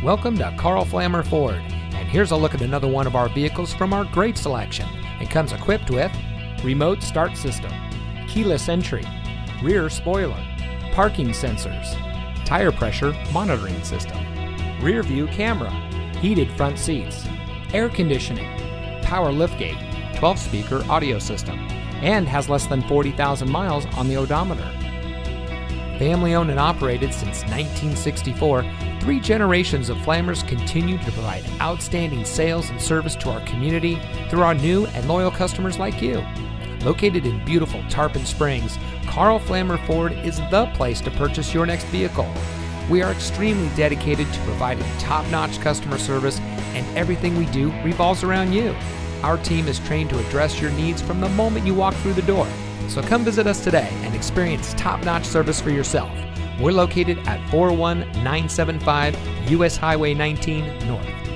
Welcome to Karl Flammer Ford, and here's a look at another one of our vehicles from our great selection. It comes equipped with remote start system, keyless entry, rear spoiler, parking sensors, tire pressure monitoring system, rear view camera, heated front seats, air conditioning, power liftgate, 12-speaker audio system, and has less than 40,000 miles on the odometer. Family owned and operated since 1964, 3 generations of Flammers continue to provide outstanding sales and service to our community through our new and loyal customers like you. Located in beautiful Tarpon Springs, Karl Flammer Ford is the place to purchase your next vehicle. We are extremely dedicated to providing top-notch customer service, and everything we do revolves around you. Our team is trained to address your needs from the moment you walk through the door. So come visit us today and experience top-notch service for yourself. We're located at 41975 US Highway 19 North.